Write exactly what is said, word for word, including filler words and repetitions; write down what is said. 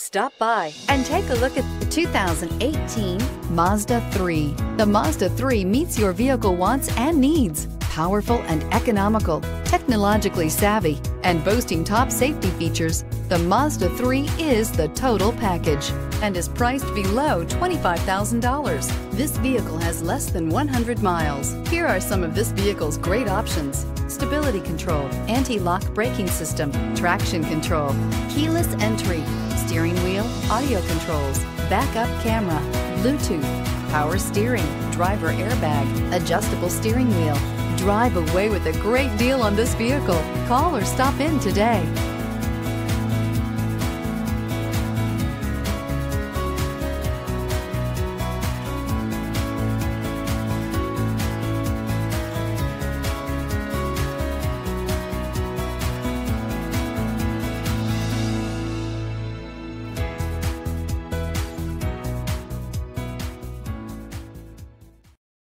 Stop by and take a look at the two thousand eighteen Mazda three. The Mazda three meets your vehicle wants and needs. Powerful and economical, technologically savvy, and boasting top safety features, the Mazda three is the total package and is priced below twenty-five thousand dollars. This vehicle has less than one hundred miles. Here are some of this vehicle's great options: stability control, anti-lock braking system, traction control, keyless entry, steering wheel audio controls, backup camera, Bluetooth, power steering, driver airbag, adjustable steering wheel. Drive away with a great deal on this vehicle. Call or stop in today.